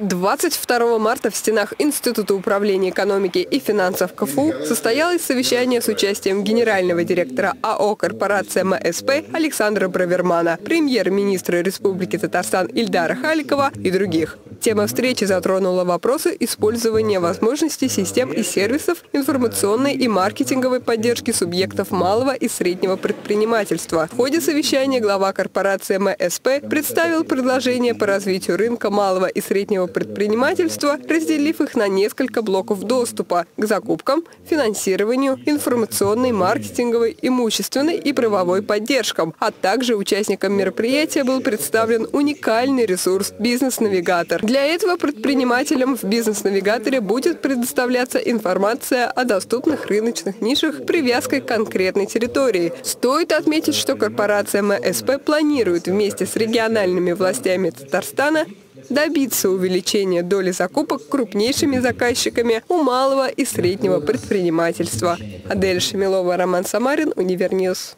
22 марта в стенах Института управления экономики и финансов КФУ состоялось совещание с участием генерального директора АО корпорация МСП Александра Бравермана, премьер-министра Республики Татарстан Ильдара Халикова и других. Тема встречи затронула вопросы использования возможностей систем и сервисов информационной и маркетинговой поддержки субъектов малого и среднего предпринимательства. В ходе совещания глава корпорации МСП представил предложение по развитию рынка малого и среднего предпринимательства, разделив их на несколько блоков доступа к закупкам, финансированию, информационной, маркетинговой, имущественной и правовой поддержкам. А также участникам мероприятия был представлен уникальный ресурс «Бизнес-навигатор». Для этого предпринимателям в «Бизнес-навигаторе» будет предоставляться информация о доступных рыночных нишах привязкой к конкретной территории. Стоит отметить, что корпорация МСП планирует вместе с региональными властями Татарстана добиться увеличения доли закупок крупнейшими заказчиками у малого и среднего предпринимательства. Адель Роман Самарин, Универньюз.